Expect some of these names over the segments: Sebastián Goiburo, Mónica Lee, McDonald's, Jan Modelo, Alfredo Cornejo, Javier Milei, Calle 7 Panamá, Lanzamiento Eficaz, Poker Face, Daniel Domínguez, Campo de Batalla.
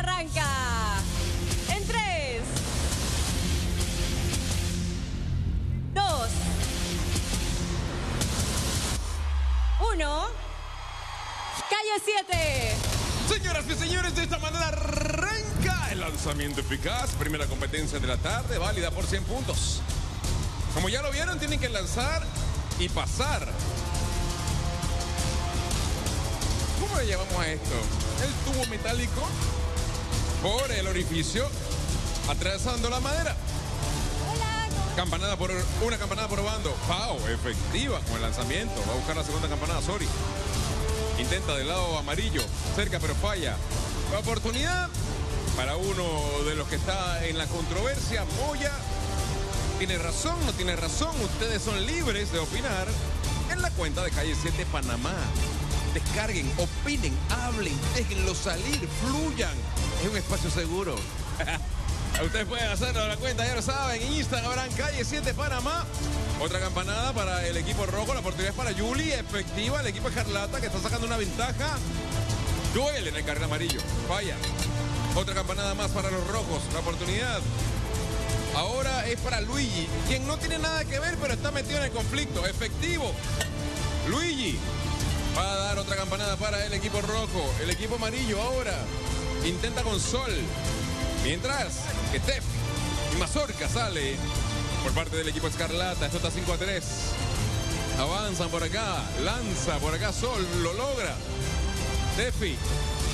arranca. En 3, 2, 1. Calle 7. Señoras y señores, de esta manera arranca el lanzamiento eficaz. Primera competencia de la tarde, válida por 100 puntos. Como ya lo vieron, tienen que lanzar y pasar. ¿Cómo le llamamos a esto? El tubo metálico por el orificio, atravesando la madera. Hola. Una campanada por bando. Pau, efectiva con el lanzamiento. Va a buscar la segunda campanada, sorry. Intenta del lado amarillo, cerca pero falla. La oportunidad para uno de los que está en la controversia. Moya, ¿tiene razón? ¿No tiene razón? Ustedes son libres de opinar en la cuenta de Calle 7 Panamá. Descarguen, opinen, hablen, déjenlo salir, fluyan. Es un espacio seguro. Ustedes pueden hacerlo en la cuenta, ya lo saben. En Instagram habrán Calle 7 Panamá. Otra campanada para el equipo rojo. La oportunidad es para Yuli, efectiva. El equipo escarlata, que está sacando una ventaja. Duele en el carril amarillo. Falla. Otra campanada más para los rojos. La oportunidad ahora es para Luigi, quien no tiene nada que ver, pero está metido en el conflicto. Efectivo. Luigi va a dar otra campanada para el equipo rojo. El equipo amarillo ahora intenta con Sol, mientras que Tef y Mazorca sale por parte del equipo escarlata. Esto está 5-3. Avanzan por acá. Lanza por acá Sol. Lo logra. Tefi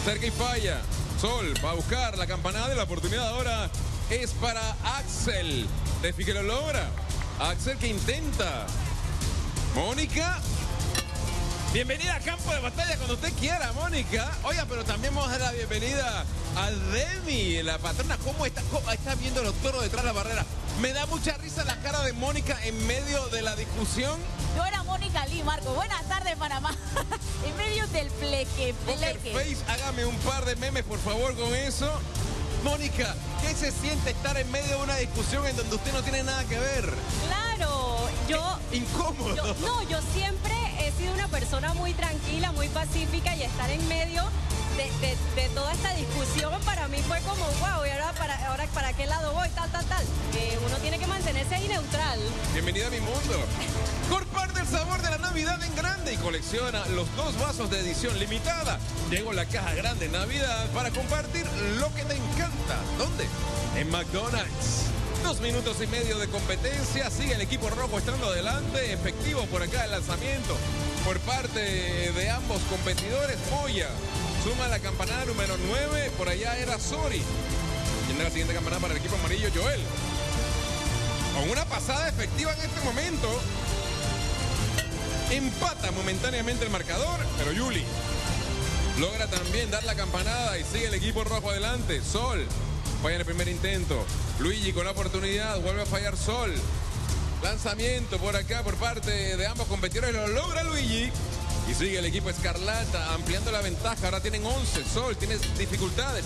cerca y falla. Sol va a buscar la campanada y la oportunidad ahora es para Axel. Tefi que lo logra. Axel que intenta. Mónica. Bienvenida a Campo de Batalla cuando usted quiera, Mónica. Oiga, pero también vamos a dar la bienvenida a Demi, la patrona. ¿Cómo está viendo los toros detrás de la barrera? Me da mucha risa la cara de Mónica en medio de la discusión. Yo era Mónica Lee, Marco. Buenas tardes, Panamá. En medio del pleque, pleque. Poker Face, hágame un par de memes, por favor, con eso. Mónica, ¿qué se siente estar en medio de una discusión en donde usted no tiene nada que ver? Claro, yo... Incómodo. Yo siempre he sido una persona muy tranquila, muy pacífica, y estar en medio de toda esta discusión para mí fue como, wow, ¿y ahora para qué lado voy? Tal. Uno tiene que mantenerse ahí neutral. Bienvenida a mi mundo. Comparte el sabor de la Navidad en grande y colecciona los 2 vasos de edición limitada. Llegó la caja grande Navidad para compartir lo que te encanta. ¿Dónde? En McDonald's. 2 minutos y medio de competencia, sigue el equipo rojo estando adelante, efectivo por acá el lanzamiento por parte de ambos competidores. Moya suma la campanada número 9, por allá era Sori. Viene la siguiente campanada para el equipo amarillo, Joel. Con una pasada efectiva en este momento, empata momentáneamente el marcador, pero Yuli logra también dar la campanada y sigue el equipo rojo adelante. Sol falla en el primer intento. Luigi con la oportunidad, vuelve a fallar Sol. Lanzamiento por acá por parte de ambos competidores, lo logra Luigi. Y sigue el equipo escarlata ampliando la ventaja, ahora tienen 11. Sol tiene dificultades.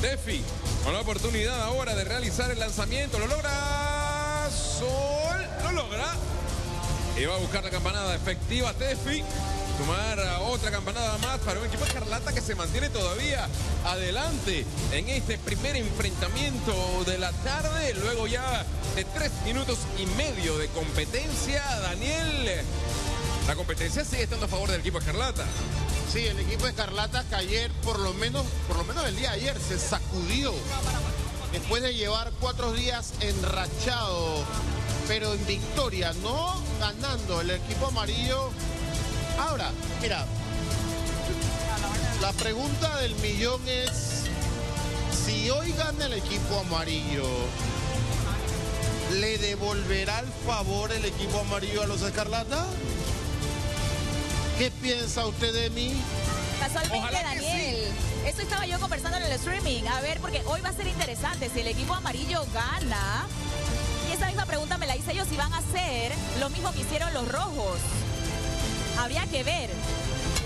Tefi con la oportunidad ahora de realizar el lanzamiento, lo logra Sol, lo logra. Y va a buscar la campanada efectiva Tefi. Tomar otra campanada más para un equipo escarlata que se mantiene todavía adelante en este primer enfrentamiento de la tarde. Luego ya de 3 minutos y medio de competencia, Daniel, la competencia sigue estando a favor del equipo escarlata. Sí, el equipo escarlata que ayer, por lo menos el día de ayer, se sacudió después de llevar 4 días enrachado, pero en victoria, no ganando. El equipo amarillo... Ahora, mira, la pregunta del millón es, si hoy gana el equipo amarillo, ¿le devolverá el favor el equipo amarillo a los escarlata? ¿Qué piensa usted de mí? Casualmente, Daniel, sí. Eso estaba yo conversando en el streaming. A ver, porque hoy va a ser interesante, si el equipo amarillo gana, y esa misma pregunta me la hice yo, si van a hacer lo mismo que hicieron los rojos. Habría que ver.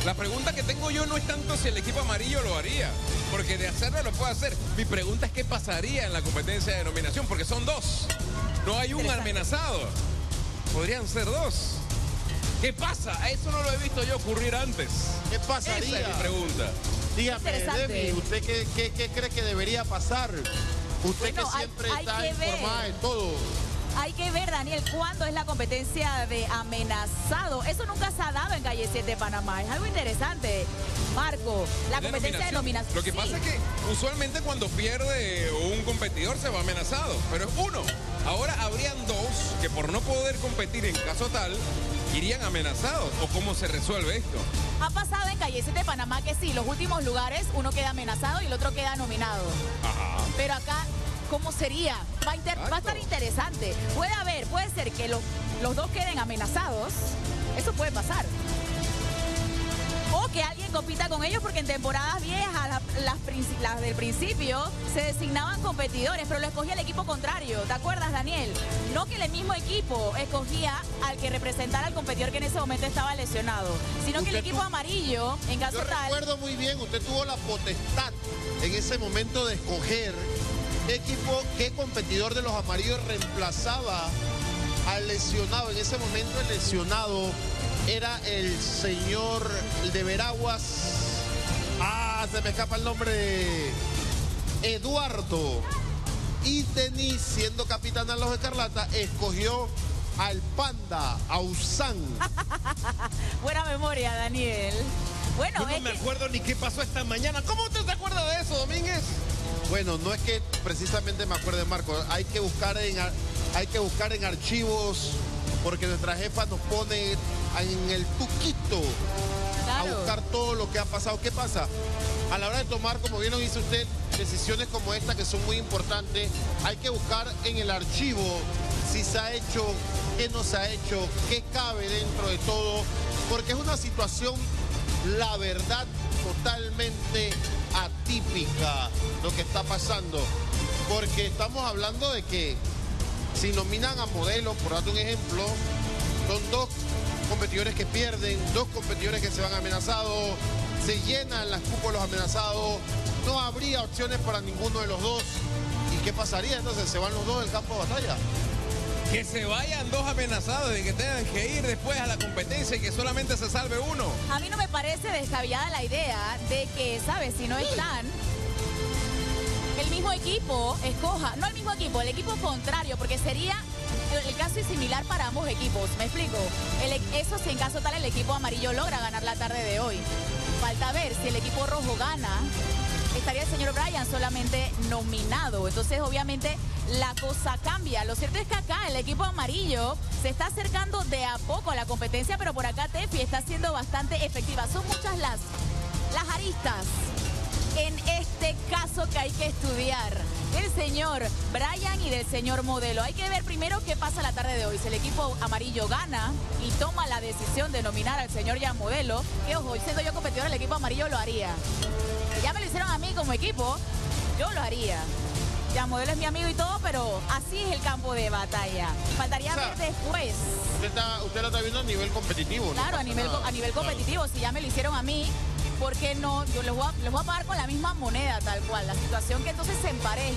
La pregunta que tengo yo no es tanto si el equipo amarillo lo haría, porque de hacerlo lo puede hacer. Mi pregunta es qué pasaría en la competencia de denominación, porque son 2. No hay un amenazado. Podrían ser 2. ¿Qué pasa? Eso no lo he visto yo ocurrir antes. ¿Qué pasaría? Esa es mi pregunta. Dígame, Debbie, ¿usted qué cree que debería pasar? Usted bueno, que siempre está informada de todo. Hay que ver, Daniel, cuándo es la competencia de amenazado. Eso nunca se ha dado en Calle 7 de Panamá. Es algo interesante, Marco. La competencia de nominación. Lo que pasa es que usualmente cuando pierde un competidor se va amenazado, pero es uno. Ahora habrían dos que por no poder competir en caso tal, irían amenazados. ¿O cómo se resuelve esto? Ha pasado en Calle 7 de Panamá que sí, los últimos lugares uno queda amenazado y el otro queda nominado. Ajá. Pero acá... ¿cómo sería? Va a estar interesante. Puede haber, puede ser que los dos queden amenazados. Eso puede pasar. O que alguien compita con ellos, porque en temporadas viejas, las del principio, se designaban competidores, pero lo escogía el equipo contrario. ¿Te acuerdas, Daniel? No que el mismo equipo escogía al que representara al competidor que en ese momento estaba lesionado, sino que el equipo amarillo, en caso tal... Yo recuerdo muy bien, usted tuvo la potestad en ese momento de escoger... ¿Qué equipo, qué competidor de los amarillos reemplazaba al lesionado? En ese momento el lesionado era el señor de Veraguas. Ah, se me escapa el nombre. Eduardo. Y Denis, siendo capitán de los Escarlatas, escogió al Panda, a Usán. Buena memoria, Daniel. Bueno, yo no me acuerdo ni qué pasó esta mañana. ¿Cómo usted se acuerda de eso, Domínguez? Bueno, no es que precisamente me acuerde, Marco, hay que buscar en archivos, porque nuestra jefa nos pone en el tuquito a buscar todo lo que ha pasado. ¿Qué pasa? A la hora de tomar, como bien lo dice usted, decisiones como esta que son muy importantes, hay que buscar en el archivo si se ha hecho, qué no se ha hecho, qué cabe dentro de todo, porque es una situación, la verdad, totalmente atípica lo que está pasando, porque estamos hablando de que si nominan a modelos, por darte un ejemplo, son dos competidores que pierden, dos competidores que se van amenazados, se llenan las cupos los amenazados, no habría opciones para ninguno de los dos. ¿Y qué pasaría? Entonces se van los dos del campo de batalla. Que se vayan dos amenazados y que tengan que ir después a la competencia y que solamente se salve uno. A mí no me parece descabellada la idea de que, ¿sabes? Si no están, el mismo equipo escoja, no el mismo equipo, el equipo contrario, porque sería, el caso es similar para ambos equipos, ¿me explico? Eso si en caso tal el equipo amarillo logra ganar la tarde de hoy. Falta ver si el equipo rojo gana. Estaría el señor Bryan solamente nominado, entonces obviamente la cosa cambia. Lo cierto es que acá el equipo amarillo se está acercando de a poco a la competencia, pero por acá Tefi está siendo bastante efectiva. Son muchas las aristas en este caso que hay que estudiar del señor Bryan y del señor Modelo. Hay que ver primero qué pasa la tarde de hoy. Si el equipo amarillo gana y toma la decisión de nominar al señor Jan Modelo, que ojo, siendo yo competidor, el equipo amarillo lo haría. Ya me lo hicieron a mí como equipo, yo lo haría. Ya Modelo es mi amigo y todo, pero así es el campo de batalla. Faltaría, o sea, ver después. Usted lo está viendo a nivel competitivo. Claro, no a nivel competitivo, claro. Si ya me lo hicieron a mí, ¿por qué no? Yo los voy a pagar con la misma moneda, tal cual. La situación que entonces se empareje.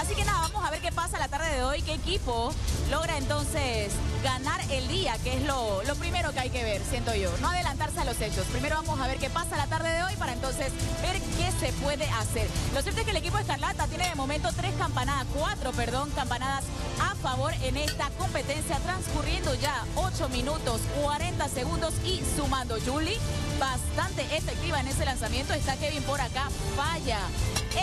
Así que nada, vamos a ver qué pasa la tarde de hoy, qué equipo logra entonces ganar el día, que es lo primero que hay que ver, siento yo. No adelantarse a los hechos. Primero vamos a ver qué pasa la tarde de hoy para entonces ver qué se puede hacer. Lo cierto es que el equipo Escarlata tiene de momento cuatro campanadas a favor en esta competencia, transcurriendo ya 8 minutos, 40 segundos y sumando. Julie, bastante efectiva en ese lanzamiento. Está Kevin por acá, falla.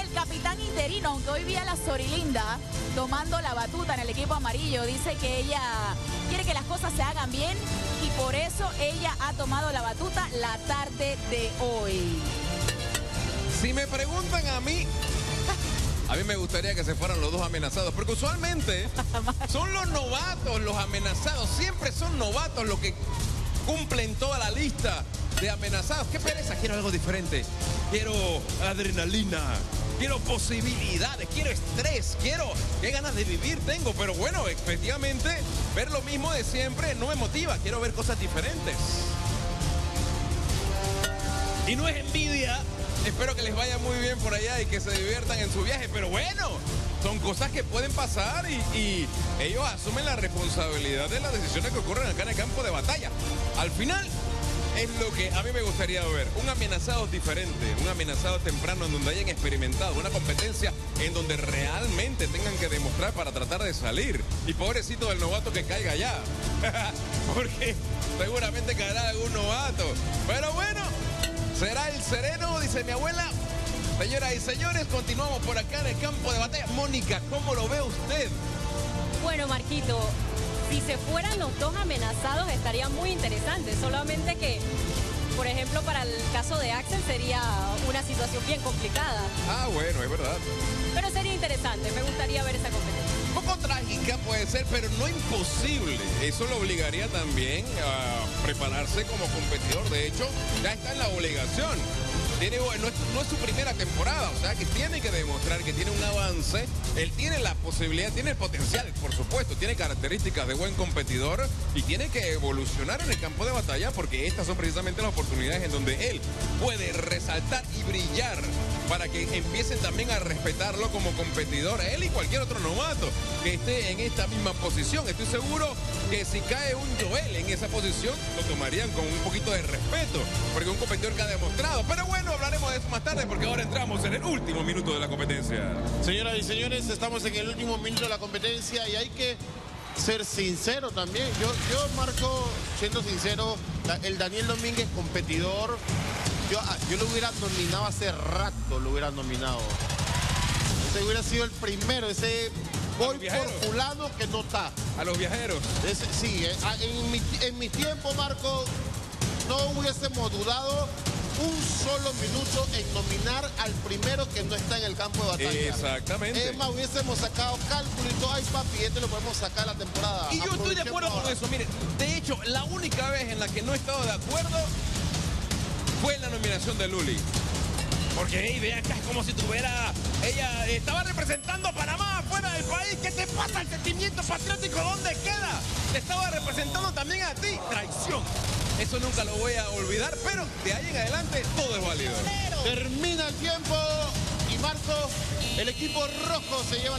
El capitán interino, aunque hoy vi a la Sorilinda tomando la batuta en el equipo amarillo, dice que ella quiere que las cosas se hagan bien y por eso ella ha tomado la batuta la tarde de hoy. Si me preguntan a mí me gustaría que se fueran los dos amenazados, porque usualmente son los novatos los amenazados, siempre son novatos los que cumplen toda la lista de amenazados. Qué pereza, quiero algo diferente, quiero adrenalina, quiero posibilidades, quiero estrés, quiero qué ganas de vivir tengo, pero bueno, efectivamente, ver lo mismo de siempre no me motiva, quiero ver cosas diferentes. Y no es envidia. Espero que les vaya muy bien por allá y que se diviertan en su viaje, pero bueno, son cosas que pueden pasar y ellos asumen la responsabilidad de las decisiones que ocurren acá en el campo de batalla. Al final, es lo que a mí me gustaría ver. Un amenazado diferente, un amenazado temprano en donde hayan experimentado una competencia en donde realmente tengan que demostrar para tratar de salir. Y pobrecito del novato que caiga allá. Porque seguramente caerá algún novato. Pero bueno, será el sereno, dice mi abuela. Señoras y señores, continuamos por acá en el campo de batalla. Mónica, ¿cómo lo ve usted? Bueno, Marquito, si se fueran los dos amenazados estaría muy interesante. Solamente que, por ejemplo, para el caso de Axel sería una situación bien complicada. Ah, bueno, es verdad. Pero sería interesante, me gustaría ver esa competencia. Un poco trágica puede ser, pero no imposible. Eso lo obligaría también a prepararse como competidor. De hecho, ya está en la obligación. No es su primera temporada, o sea que tiene que demostrar que tiene un avance. Él tiene la posibilidad, tiene el potencial, por supuesto, tiene características de buen competidor y tiene que evolucionar en el campo de batalla, porque estas son precisamente las oportunidades en donde él puede resaltar y brillar para que empiecen también a respetarlo como competidor, él y cualquier otro novato que esté en esta misma posición. Estoy seguro que si cae un Joel en esa posición, lo tomarían con un poquito de respeto, porque un competidor que ha demostrado. Pero bueno, hablaremos de eso más tarde, porque ahora entramos en el último minuto de la competencia. Señoras y señores, estamos en el último minuto de la competencia y hay que ser sincero también. Yo marco, siendo sincero, el Daniel Domínguez, competidor, yo lo hubiera nominado hace rato, lo hubiera nominado. Ese hubiera sido el primero, ese voy por fulano que no está. A los viajeros. Ese, sí, en mi tiempo, Marco, no hubiésemos dudado un solo minuto en nominar al primero que no está en el campo de batalla. Exactamente. Es más, hubiésemos sacado cálculo y todo. Ay, papi, este lo podemos sacar la temporada. Y yo estoy de acuerdo con eso. Mire, de hecho, la única vez en la que no he estado de acuerdo fue en la nominación de Luli. Porque, hey, vean acá, es como si tuviera... Ella estaba representando a Panamá fuera del país. ¿Qué te pasa? El sentimiento patriótico, ¿dónde queda? Te estaba representando también a ti. Traición. Eso nunca lo voy a olvidar, pero de ahí en adelante todo es válido. Termina el tiempo y Marco, el equipo rojo se lleva...